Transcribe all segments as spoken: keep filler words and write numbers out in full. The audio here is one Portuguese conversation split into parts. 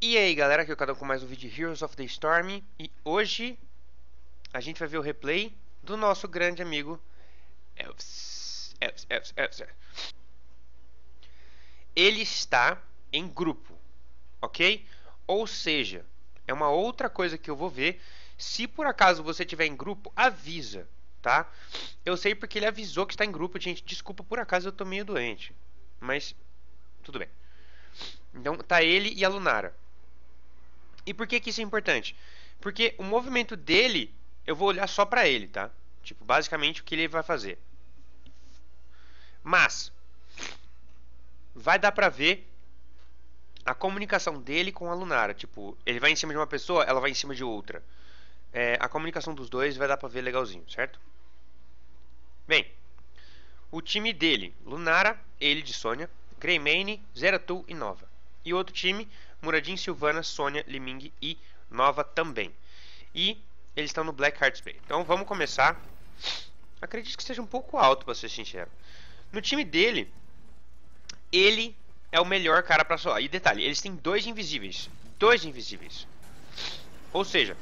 E aí galera, aqui é o Cadão com mais um vídeo de Heroes of the Storm. E hoje a gente vai ver o replay do nosso grande amigo Elvis. Elvis, Elvis, Elvis. Ele está em grupo, ok? Ou seja, é uma outra coisa que eu vou ver. Se por acaso você estiver em grupo, avisa, tá? Eu sei porque ele avisou que está em grupo, gente. Desculpa, por acaso eu tô meio doente, mas tudo bem. Então tá ele e a Lunara. E por que que isso é importante? Porque o movimento dele, eu vou olhar só pra ele, tá? Tipo, basicamente o que ele vai fazer. Mas vai dar pra ver a comunicação dele com a Lunara. Tipo, ele vai em cima de uma pessoa, ela vai em cima de outra. É, a comunicação dos dois vai dar pra ver legalzinho, certo? Bem, o time dele, Lunara, ele de Sonya, Greymane, Zeratul e Nova. E outro time, Muradinho, Silvana, Sonya, Li-Ming e Nova também. E eles estão no Black Heart's Bay. Então vamos começar. Acredito que seja um pouco alto, pra ser sincero. No time dele, ele é o melhor cara pra solar. E detalhe, eles têm dois invisíveis. Dois invisíveis. Ou seja,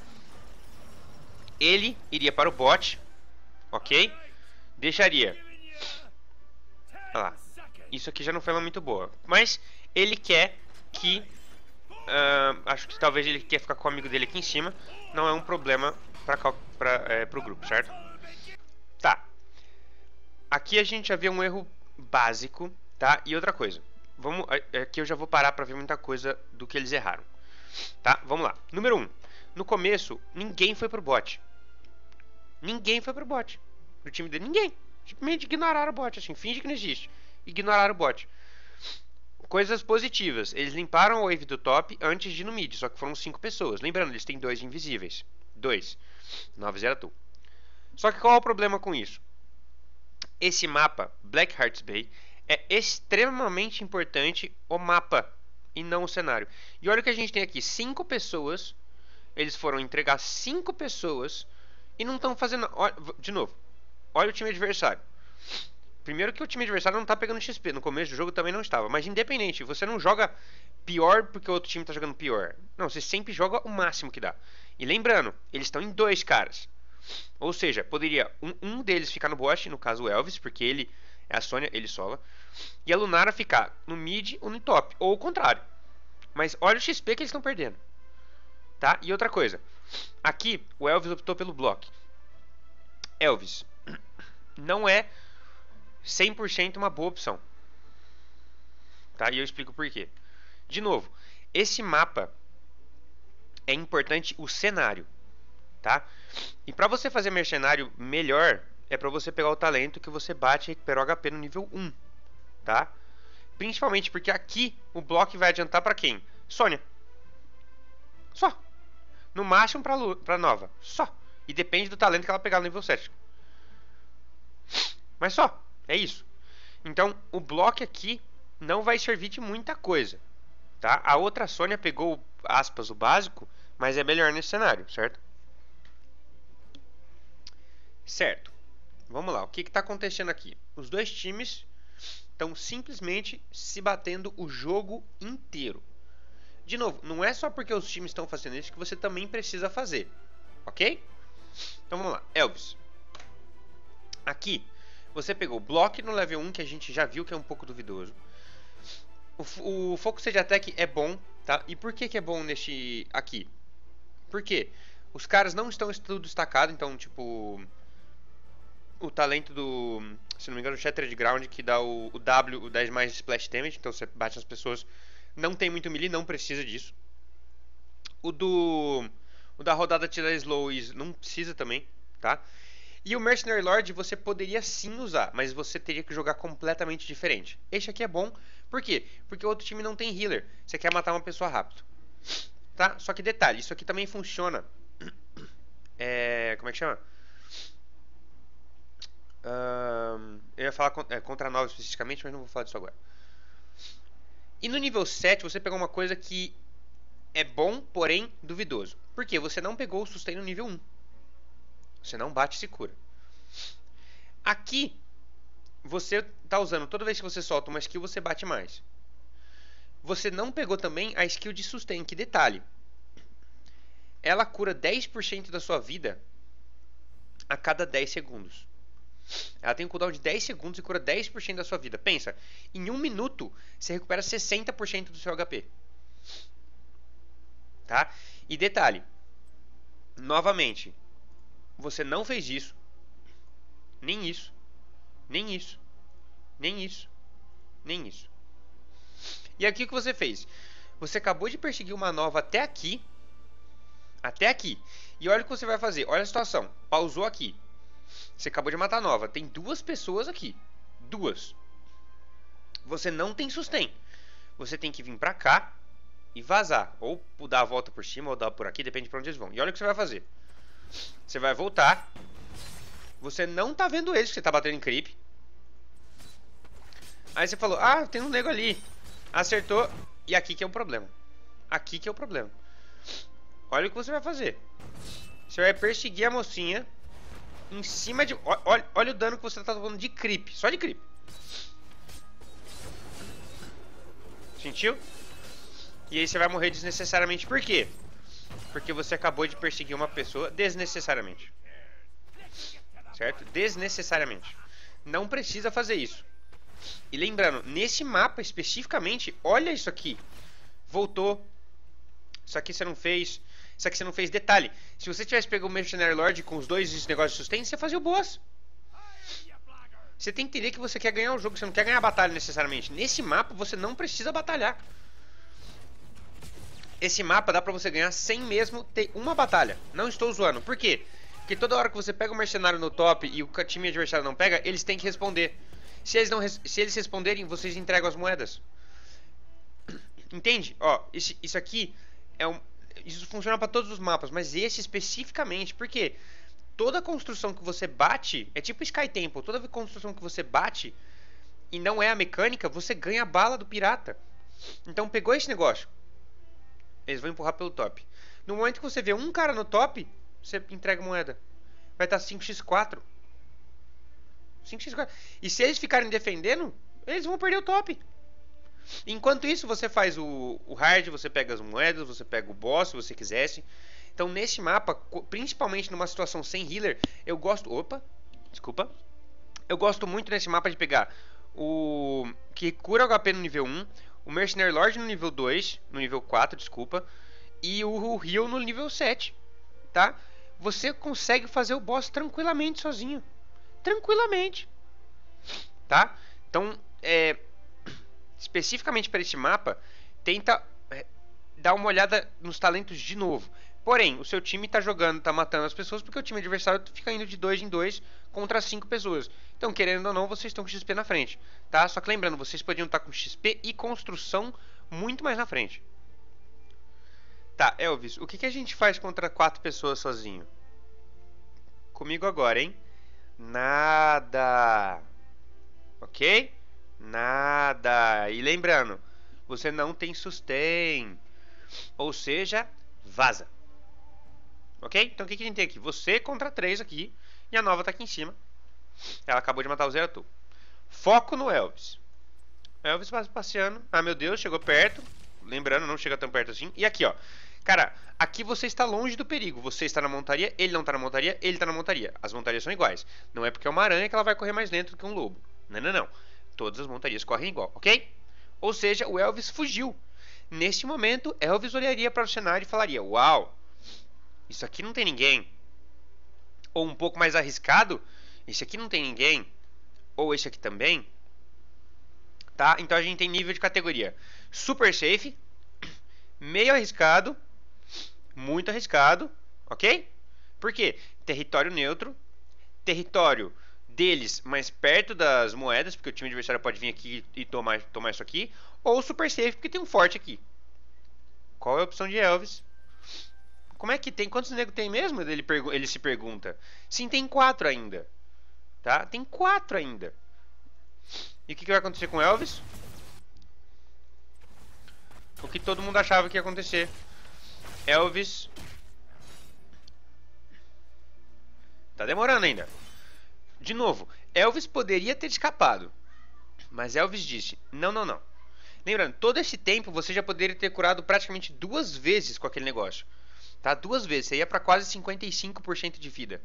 ele iria para o bot, ok? Deixaria. Olha lá. Isso aqui já não foi uma muito boa. Mas ele quer que... Uh, acho que talvez ele quer ficar com o amigo dele aqui em cima. Não é um problema pra, pra, é, pro grupo, certo? Tá. Aqui a gente já vê um erro básico, tá? E outra coisa. Vamos, aqui eu já vou parar pra ver muita coisa do que eles erraram. Tá? Vamos lá. Número um. Um. No começo, ninguém foi pro bot. Ninguém foi pro bot. No time dele, ninguém. Simplesmente ignoraram o bot, assim. Finge que não existe. Ignoraram o bot. Coisas positivas. Eles limparam a wave do top antes de ir no mid. Só que foram cinco pessoas. Lembrando, eles têm dois invisíveis. Dois. nove zero dois. Só que qual é o problema com isso? Esse mapa, Black Heart's Bay, é extremamente importante o mapa e não o cenário. E olha o que a gente tem aqui. Cinco pessoas. Eles foram entregar cinco pessoas e não estão fazendo... De novo. Olha o time adversário. Primeiro que o time adversário não tá pegando X P. No começo do jogo também não estava. Mas independente, você não joga pior porque o outro time tá jogando pior. Não, você sempre joga o máximo que dá. E lembrando, eles estão em dois caras. Ou seja, poderia um, um deles ficar no bot, no caso o Elvis, porque ele é a Sonya, ele sola. E a Lunara ficar no mid ou no top. Ou o contrário. Mas olha o X P que eles estão perdendo. Tá? E outra coisa. Aqui, o Elvis optou pelo bloco. Elvis não é... cem por cento uma boa opção, tá? E eu explico por quê. De novo, esse mapa é importante o cenário, tá? E pra você fazer mercenário melhor, é pra você pegar o talento que você bate e recupera o H P no nível um, tá? Principalmente porque aqui o bloco vai adiantar pra quem? Sonya. Só. No máximo pra, pra Nova. Só. E depende do talento que ela pegar no nível sete. Mas só. É isso. Então, o bloco aqui não vai servir de muita coisa, tá? A outra Sonya pegou, aspas, o básico, mas é melhor nesse cenário, certo? Certo. Vamos lá. O que que tá acontecendo aqui? Os dois times estão simplesmente se batendo o jogo inteiro. De novo, não é só porque os times estão fazendo isso que você também precisa fazer, ok? Então, vamos lá. Elvis. Aqui. Você pegou o bloco no level um, que a gente já viu que é um pouco duvidoso. O, o foco de attack é bom, tá? E por que que é bom neste aqui? Porque os caras não estão tudo destacado, então, tipo... O talento do... Se não me engano, o Shattered Ground, que dá o, o W, o dez mais Splash Damage. Então você bate nas pessoas. Não tem muito melee, não precisa disso. O do... O da rodada tirar slow is não precisa também, tá? E o Mercenary Lord você poderia sim usar, mas você teria que jogar completamente diferente. Este aqui é bom, por quê? Porque o outro time não tem healer, você quer matar uma pessoa rápido. Tá? Só que detalhe, isso aqui também funciona... É... como é que chama? Um, eu ia falar contra, é, contra a Nova especificamente, mas não vou falar disso agora. E no nível sete você pegou uma coisa que é bom, porém duvidoso. Por quê? Você não pegou o sustain no nível um. Você não bate e se cura. Aqui, você tá usando, toda vez que você solta uma skill, você bate mais. Você não pegou também a skill de sustain, que detalhe. Ela cura dez por cento da sua vida a cada dez segundos. Ela tem um cooldown de dez segundos e cura dez por cento da sua vida. Pensa, em um minuto você recupera sessenta por cento do seu H P. Tá? E detalhe, novamente, você não fez isso, nem isso, nem isso, nem isso, nem isso. E aqui o que você fez? Você acabou de perseguir uma nova até aqui, até aqui. E olha o que você vai fazer, olha a situação, pausou aqui. Você acabou de matar a nova, tem duas pessoas aqui, duas. Você não tem sustain, você tem que vir pra cá e vazar, ou dar a volta por cima, ou dar por aqui, depende pra onde eles vão. E olha o que você vai fazer. Você vai voltar. Você não tá vendo eles, que você tá batendo em creep. Aí você falou, ah, tem um nego ali. Acertou, e aqui que é o problema. Aqui que é o problema. Olha o que você vai fazer. Você vai perseguir a mocinha em cima de... Olha, olha o dano que você tá tomando de creep, só de creep. Sentiu? E aí você vai morrer desnecessariamente, por quê? Porque você acabou de perseguir uma pessoa desnecessariamente. Certo? Desnecessariamente. Não precisa fazer isso. E lembrando, nesse mapa especificamente, olha isso aqui. Voltou. Isso aqui você não fez. Isso aqui você não fez. Detalhe, se você tivesse pego o Mercenary Lord com os dois negócios de sustento, você fazia o boss. Você tem que entender que você quer ganhar o jogo, você não quer ganhar a batalha necessariamente. Nesse mapa você não precisa batalhar. Esse mapa dá pra você ganhar sem mesmo ter uma batalha. Não estou zoando. Por quê? Porque toda hora que você pega o mercenário no top e o time adversário não pega, eles têm que responder. Se eles, não res se eles responderem, vocês entregam as moedas. Entende? Ó, esse, isso aqui é um... Isso funciona pra todos os mapas, mas esse especificamente. Por quê? Toda construção que você bate... É tipo Sky Temple. Toda construção que você bate e não é a mecânica, você ganha a bala do pirata. Então pegou esse negócio. Eles vão empurrar pelo top. No momento que você vê um cara no top, você entrega moeda. Vai estar cinco por quatro. cinco por quatro. E se eles ficarem defendendo, eles vão perder o top. Enquanto isso, você faz o, o hard, você pega as moedas, você pega o boss, se você quisesse. Então, nesse mapa, principalmente numa situação sem healer, eu gosto... Opa, desculpa. Eu gosto muito nesse mapa de pegar o... que cura o H P no nível um... O Mercenary Lord no nível dois, no nível quatro, desculpa, e o Heal no nível sete, tá? Você consegue fazer o boss tranquilamente sozinho. Tranquilamente. Tá? Então, é, especificamente para esse mapa, tenta dar uma olhada nos talentos de novo. Porém, o seu time tá jogando, tá matando as pessoas, porque o time adversário fica indo de dois em dois contra cinco pessoas. Então, querendo ou não, vocês estão com X P na frente, tá? Só que lembrando, vocês podiam estar com X P e construção muito mais na frente. Tá, Elvis, o que, que a gente faz contra quatro pessoas sozinho? Comigo agora, hein? Nada. Ok? Nada. E lembrando, você não tem sustain. Ou seja, vaza. Ok? Então o que, que a gente tem aqui? Você contra três aqui. E a nova tá aqui em cima. Ela acabou de matar o Zeratul. Foco no Elvis. Elvis passeando. Ah, meu Deus, chegou perto. Lembrando, não chega tão perto assim. E aqui, ó. Cara, aqui você está longe do perigo. Você está na montaria, ele não está na montaria, ele está na montaria. As montarias são iguais. Não é porque é uma aranha que ela vai correr mais lento do que um lobo. Não, não, não. Todas as montarias correm igual, ok? Ou seja, o Elvis fugiu. Neste momento, Elvis olharia para o cenário e falaria: uau, isso aqui não tem ninguém. Ou um pouco mais arriscado, esse aqui não tem ninguém, ou esse aqui também, tá? Então a gente tem nível de categoria: super safe, meio arriscado, muito arriscado, ok? Por quê? Território neutro, território deles mais perto das moedas, porque o time adversário pode vir aqui e tomar, tomar isso aqui, ou super safe, porque tem um forte aqui. Qual é a opção de Elvis? Como é que tem? Quantos negros tem mesmo? Ele, ele se pergunta. Sim, tem quatro ainda. Tá? Tem quatro ainda. E o que, que vai acontecer com Elvis? O que todo mundo achava que ia acontecer. Elvis... Tá demorando ainda. De novo, Elvis poderia ter escapado. Mas Elvis disse, não, não, não. Lembrando, todo esse tempo você já poderia ter curado praticamente duas vezes com aquele negócio. Tá? Duas vezes. Você ia pra quase cinquenta e cinco por cento de vida.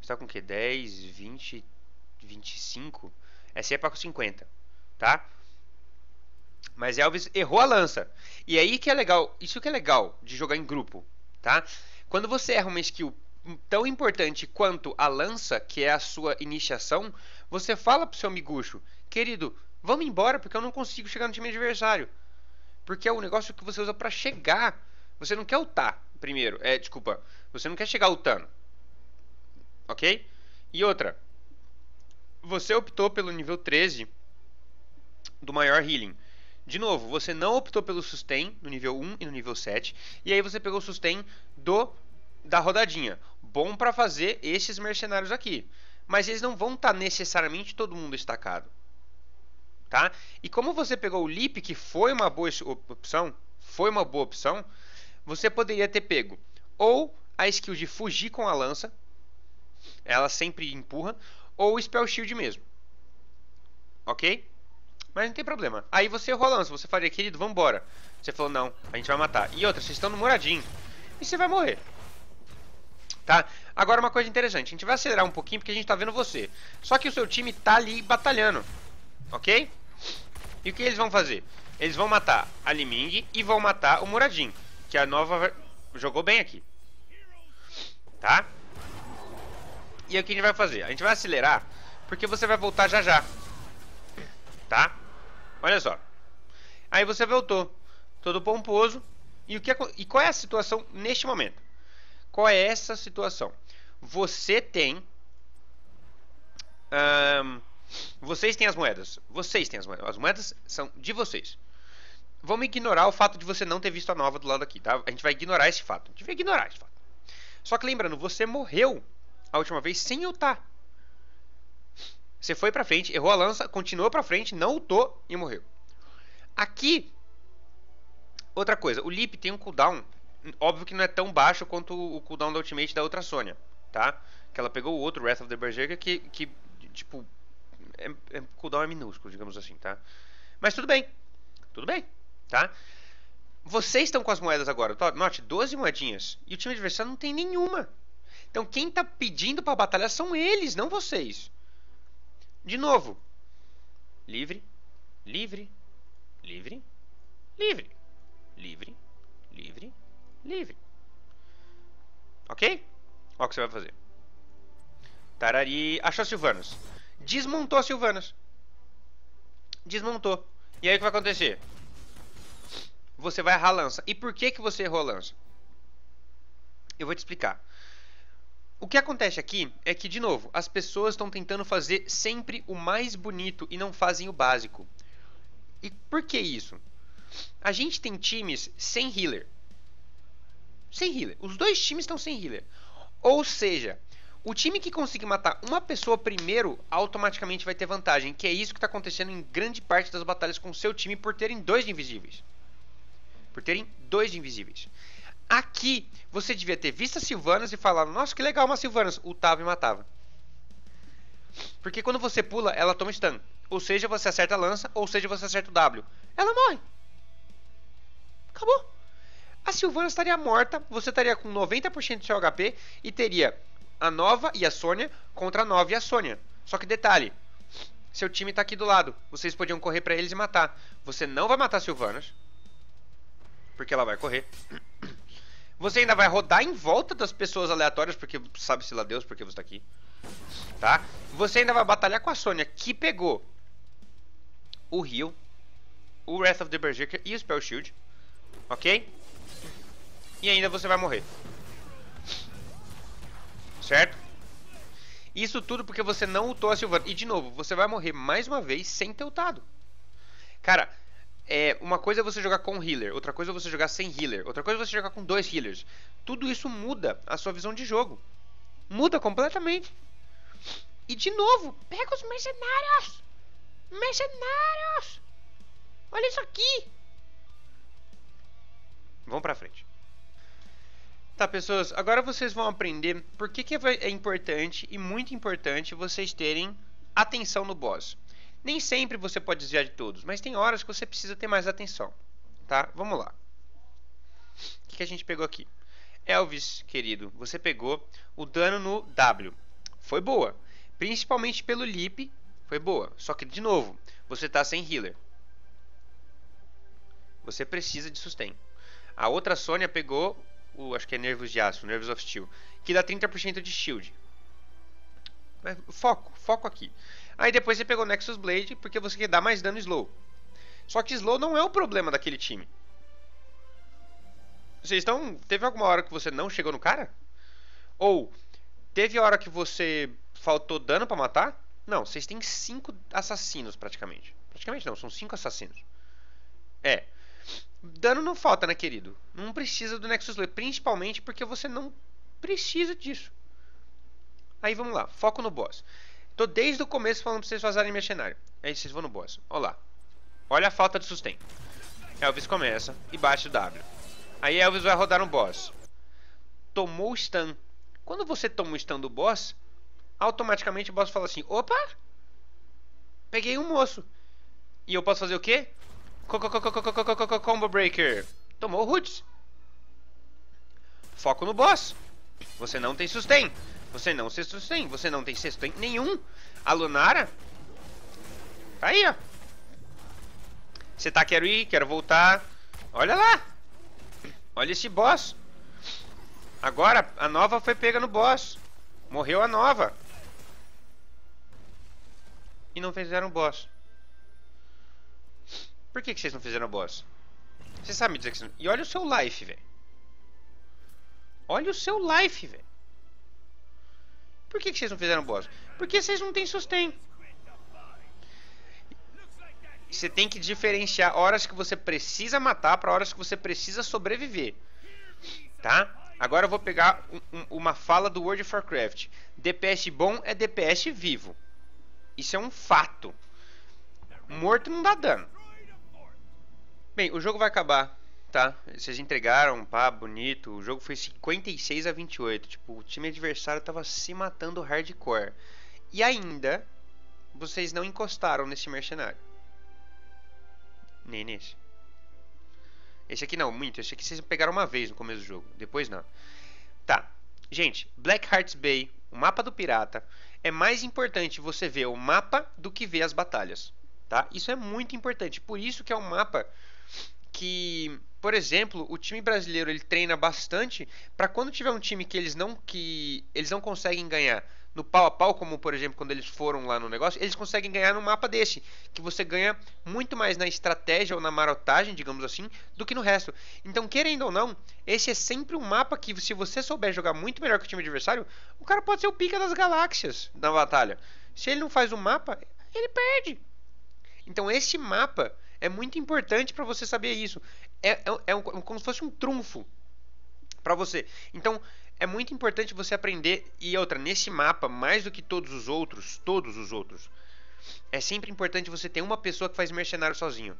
Você tá com o quê? dez, vinte, vinte e cinco? Essa ia pra cinquenta por cento. Tá? Mas Elvis errou a lança. E aí que é legal. Isso que é legal de jogar em grupo. Tá? Quando você erra uma skill tão importante quanto a lança, que é a sua iniciação, você fala pro seu amigucho: querido, vamos embora porque eu não consigo chegar no time adversário. Porque é o negócio que você usa pra chegar. Você não quer ultar primeiro. É, desculpa. Você não quer chegar ultando. Ok? E outra. Você optou pelo nível treze do maior healing. De novo, você não optou pelo sustain no nível um e no nível sete. E aí você pegou o sustain do... da rodadinha. Bom pra fazer esses mercenários aqui. Mas eles não vão estar necessariamente todo mundo estacado. Tá? E como você pegou o leap, que foi uma boa opção, foi uma boa opção, você poderia ter pego ou a skill de fugir com a lança, ela sempre empurra, ou o spell shield mesmo. Ok? Mas não tem problema. Aí você errou a lança, você faria: querido, vambora. Você falou: não, a gente vai matar. E outra, vocês estão no Muradinho e você vai morrer. Tá? Agora uma coisa interessante, a gente vai acelerar um pouquinho porque a gente tá vendo você. Só que o seu time tá ali batalhando. Ok? E o que eles vão fazer? Eles vão matar a Li-Ming e vão matar o Muradinho, que a Nova jogou bem aqui. Tá? E o que a gente vai fazer? A gente vai acelerar, porque você vai voltar já já. Tá? Olha só. Aí você voltou, todo pomposo. E, o que é, e qual é a situação neste momento? Qual é essa situação? Você tem... Um, Vocês têm as moedas. Vocês têm as moedas. As moedas são de vocês. Vamos ignorar o fato de você não ter visto a Nova do lado aqui, tá? A gente vai ignorar esse fato. A gente vai ignorar esse fato. Só que lembrando, você morreu a última vez sem ultar. Você foi pra frente, errou a lança, continuou pra frente, não ultou e morreu. Aqui, outra coisa. O Leap tem um cooldown. Óbvio que não é tão baixo quanto o cooldown da Ultimate da outra Sonya, tá? Que ela pegou o outro, Wrath of the Berserker, que, que tipo... É, é, o cooldown é minúsculo, digamos assim, tá? Mas tudo bem, tudo bem, tá? Vocês estão com as moedas agora, note, doze moedinhas. E o time adversário não tem nenhuma. Então quem tá pedindo pra batalhar são eles, não vocês. De novo. Livre, livre, livre, livre, livre, livre, livre. Ok? Olha o que você vai fazer. Tarari, achou Sylvanas. Desmontou a Sylvanas. Desmontou. E aí o que vai acontecer? Você vai errar a lança. E por que que você errou a lança? Eu vou te explicar. O que acontece aqui é que, de novo, as pessoas estão tentando fazer sempre o mais bonito e não fazem o básico. E por que isso? A gente tem times sem healer. Sem healer. Os dois times estão sem healer. Ou seja... O time que conseguir matar uma pessoa primeiro, automaticamente vai ter vantagem. Que é isso que está acontecendo em grande parte das batalhas com o seu time, por terem dois de invisíveis. Por terem dois de invisíveis. Aqui, você devia ter visto a Sylvanas e falado: nossa, que legal uma Sylvanas. Ultava e matava. Porque quando você pula, ela toma stun. Ou seja, você acerta a lança, ou seja, você acerta o W. Ela morre. Acabou. A Sylvanas estaria morta, você estaria com noventa por cento do seu H P e teria... a Nova e a Sonya contra a Nova e a Sonya. Só que detalhe, seu time tá aqui do lado. Vocês podiam correr pra eles e matar. Você não vai matar a Sylvanas, porque ela vai correr. Você ainda vai rodar em volta das pessoas aleatórias, porque sabe-se lá Deus porque você tá aqui. Tá? Você ainda vai batalhar com a Sonya, que pegou o Rio, o Wrath of the Berserker e o Spell Shield. Ok? E ainda você vai morrer. Certo? Isso tudo porque você não ultou a Sylvanas. E de novo, você vai morrer mais uma vez sem ter ultado. Cara, é, uma coisa é você jogar com healer, outra coisa é você jogar sem healer, outra coisa é você jogar com dois healers. Tudo isso muda a sua visão de jogo. Muda completamente. E de novo, pega os mercenários. Mercenários. Olha isso aqui. Vamos pra frente. Tá, pessoas, agora vocês vão aprender por que que é importante e muito importante vocês terem atenção no boss. Nem sempre você pode desviar de todos, mas tem horas que você precisa ter mais atenção, tá? Vamos lá. O que, que a gente pegou aqui? Elvis, querido, você pegou o dano no W. Foi boa. Principalmente pelo Leap, foi boa. Só que, de novo, você tá sem healer. Você precisa de sustain. A outra Sonya pegou o, acho que é Nervos de Aço, Nerves of Steel, que dá trinta por cento de shield. Mas foco, foco aqui. Aí depois você pegou Nexus Blade, porque você quer dar mais dano slow. Só que slow não é o problema daquele time. Vocês estão... Teve alguma hora que você não chegou no cara? Ou teve a hora que você faltou dano pra matar? Não, vocês têm cinco assassinos praticamente. Praticamente não, são cinco assassinos. É. Dano não falta, né, querido? Não precisa do Nexus Blade, principalmente porque você não precisa disso. Aí vamos lá, foco no boss. Tô desde o começo falando pra vocês vazarem mercenário. Aí vocês vão no boss, olha lá. Olha a falta de sustain. Elvis começa e bate o W. Aí Elvis vai rodar um boss. Tomou o stun. Quando você toma o stun do boss, automaticamente o boss fala assim: opa, peguei um moço. E eu posso fazer o quê? Combo Breaker. Tomou o Roots. Foco no boss. Você não tem sustain. Você não se sustém, você não tem sustento nenhum. A Lunara tá aí, ó. Você tá, quero ir, quero voltar. Olha lá. Olha esse boss. Agora, a Nova foi pega no boss. Morreu a Nova. E não fizeram boss. Por que que vocês não fizeram boss? Vocês sabem dizer que vocês não... E olha o seu life, velho. Olha o seu life, velho. Por que que vocês não fizeram boss? Porque vocês não têm sustain. Você tem que diferenciar horas que você precisa matar para horas que você precisa sobreviver. Tá? Agora eu vou pegar um, um, uma fala do World of Warcraft. D P S bom é D P S vivo. Isso é um fato. Morto não dá dano. Bem, o jogo vai acabar. Tá, vocês entregaram, pá, bonito. O jogo foi cinquenta e seis a vinte e oito. Tipo, o time adversário tava se matando hardcore. E ainda, vocês não encostaram nesse mercenário. Nem nesse. Esse aqui não, muito. Esse aqui vocês pegaram uma vez no começo do jogo. Depois não. Tá, gente, Black Heart's Bay, o mapa do pirata. É mais importante você ver o mapa do que ver as batalhas. Tá, isso é muito importante. Por isso que é um mapa que... Por exemplo, o time brasileiro ele treina bastante para quando tiver um time que eles não que eles não conseguem ganhar no pau a pau, como por exemplo quando eles foram lá no negócio, eles conseguem ganhar num mapa desse, que você ganha muito mais na estratégia ou na marotagem, digamos assim, do que no resto. Então, querendo ou não, esse é sempre um mapa que se você souber jogar muito melhor que o time adversário, o cara pode ser o pica das galáxias na batalha. Se ele não faz um mapa, ele perde. Então, esse mapa é muito importante para você saber isso. É, é, é um, como se fosse um trunfo para você. Então, é muito importante você aprender. E outra, nesse mapa, mais do que todos os outros, todos os outros, é sempre importante você ter uma pessoa que faz mercenário sozinho.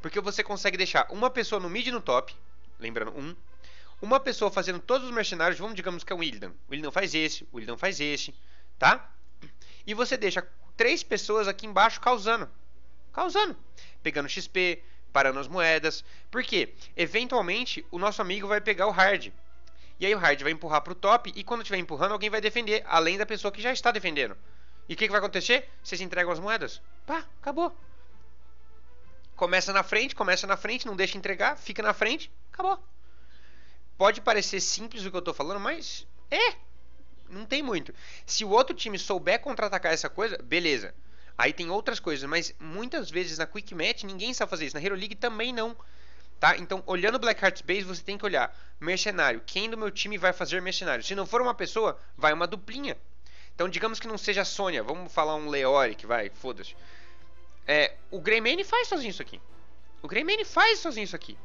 Porque você consegue deixar uma pessoa no mid e no top, lembrando, um. Uma pessoa fazendo todos os mercenários, vamos, digamos que é um Illidan. O Illidan faz esse, o Illidan faz esse, tá? E você deixa três pessoas aqui embaixo causando. Causando, pegando X P, parando as moedas. Porque, eventualmente, o nosso amigo vai pegar o hard. E aí o hard vai empurrar pro top. E quando estiver empurrando, alguém vai defender, além da pessoa que já está defendendo. E o que que vai acontecer? Vocês entregam as moedas. Pá, acabou. Começa na frente, começa na frente, não deixa entregar, fica na frente, acabou. Pode parecer simples o que eu tô falando, mas é. Não tem muito. Se o outro time souber contra-atacar essa coisa, beleza. Aí tem outras coisas, mas muitas vezes na Quick Match ninguém sabe fazer isso. Na Hero League também não, tá? Então, olhando o Black Heart's Bay, você tem que olhar mercenário. Quem do meu time vai fazer mercenário? Se não for uma pessoa, vai uma duplinha. Então, digamos que não seja a Sonya. Vamos falar um Leoric, vai, foda-se. É, o Greymane faz sozinho isso aqui. O Greymane faz sozinho isso aqui.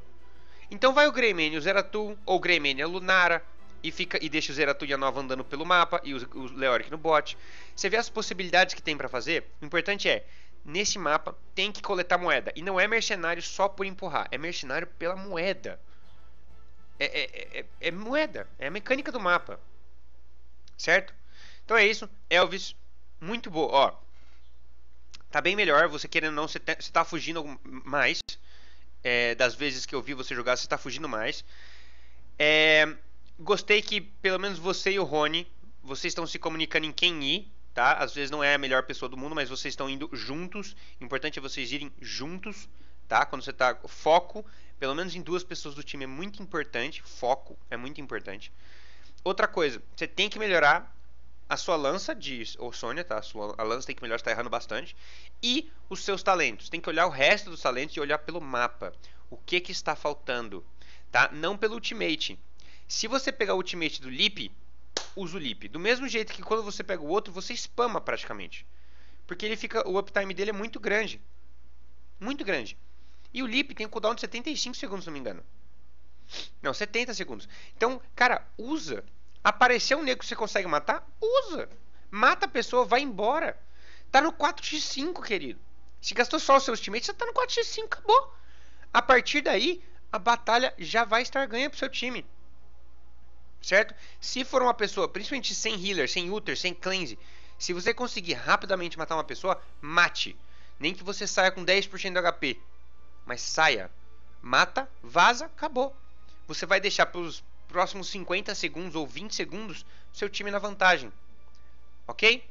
Então vai o Greymane, o Zeratul, ou o Greymane, a Lunara. E, fica, e deixa o Zeratul e a Nova andando pelo mapa. E o, o Leoric no bot. Você vê as possibilidades que tem pra fazer. O importante é, nesse mapa tem que coletar moeda. E não é mercenário só por empurrar. É mercenário pela moeda. É, é, é, é moeda. É a mecânica do mapa. Certo? Então é isso. Elvis, muito boa. Ó, Tá bem melhor, você querendo ou não, você tá fugindo mais. É, das vezes que eu vi você jogar, você tá fugindo mais. É, gostei que pelo menos você e o Rony, vocês estão se comunicando em quem ir, tá? Às vezes não é a melhor pessoa do mundo, mas vocês estão indo juntos. O importante é vocês irem juntos, tá? Quando você tá... Foco, pelo menos em duas pessoas do time é muito importante. Foco é muito importante. Outra coisa, você tem que melhorar a sua lança de ou Sonya, tá? A, sua, a lança tem que melhorar, você tá errando bastante. E os seus talentos. Tem que olhar o resto dos talentos e olhar pelo mapa. O que que está faltando, tá? Não pelo ultimate. Se você pegar o ultimate do Lip, usa o Lip. Do mesmo jeito que quando você pega o outro, você spama praticamente. Porque ele fica, o uptime dele é muito grande. Muito grande. E o Lip tem um cooldown de setenta e cinco segundos, se não me engano. Não, setenta segundos. Então, cara, usa... Apareceu um nego que você consegue matar? Usa! Mata a pessoa, vai embora. Tá no quatro por cinco, querido. Se gastou só os seus ultimates, você tá no quatro por cinco, acabou. A partir daí, a batalha já vai estar ganha pro seu time. Certo? Se for uma pessoa, principalmente sem healer, sem Uther, sem cleanse, se você conseguir rapidamente matar uma pessoa, mate. Nem que você saia com dez por cento do H P. Mas saia. Mata, vaza, acabou. Você vai deixar pros... próximos cinquenta segundos ou vinte segundos, seu time na vantagem. Ok?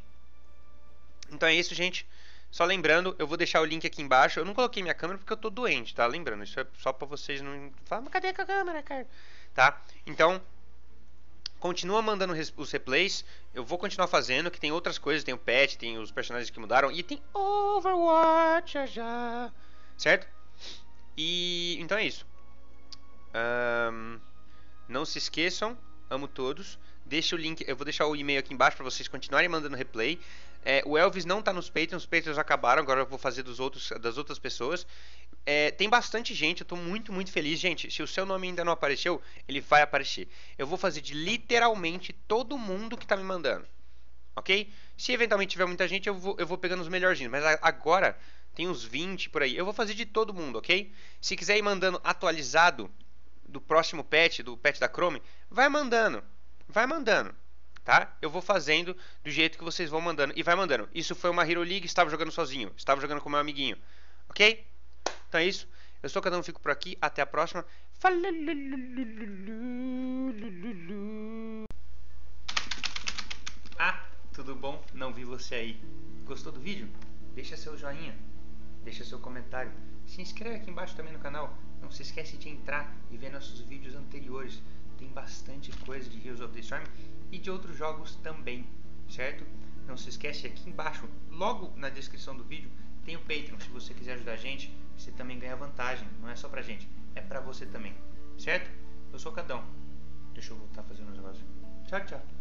Então é isso, gente. Só lembrando, eu vou deixar o link aqui embaixo. Eu não coloquei minha câmera porque eu tô doente, tá? Lembrando, isso é só pra vocês não... Falam, mas cadê a câmera, cara? Tá? Então, continua mandando os replays. Eu vou continuar fazendo, que tem outras coisas. Tem o patch, tem os personagens que mudaram. E tem Overwatch já já. Certo? E... Então é isso. Ahn... Um... Não se esqueçam, amo todos. Deixa o link, eu vou deixar o e-mail aqui embaixo para vocês continuarem mandando replay. É, o Elvis não tá nos Patreons, os Patreons acabaram, agora eu vou fazer dos outros, das outras pessoas. É, tem bastante gente, eu tô muito, muito feliz. Gente, se o seu nome ainda não apareceu, ele vai aparecer. Eu vou fazer de literalmente todo mundo que tá me mandando, ok? Se eventualmente tiver muita gente, eu vou, eu vou pegando os melhorzinhos, mas agora tem uns vinte por aí. Eu vou fazer de todo mundo, ok? Se quiser ir mandando atualizado... do próximo patch, do patch da Chrome, vai mandando, vai mandando, tá? Eu vou fazendo do jeito que vocês vão mandando, e vai mandando. Isso foi uma Hero League, estava jogando sozinho, estava jogando com meu amiguinho, ok? Então é isso, eu sou o Cadão, fico por aqui, até a próxima. Ah, tudo bom? Não vi você aí. Gostou do vídeo? Deixa seu joinha, deixa seu comentário, se inscreve aqui embaixo também no canal. Não se esquece de entrar e ver nossos vídeos anteriores. Tem bastante coisa de Heroes of the Storm e de outros jogos também, certo? Não se esquece, aqui embaixo, logo na descrição do vídeo, tem o Patreon. Se você quiser ajudar a gente, você também ganha vantagem. Não é só pra gente, é pra você também, certo? Eu sou o Cadão. Deixa eu voltar a fazer um negócio. Tchau, tchau.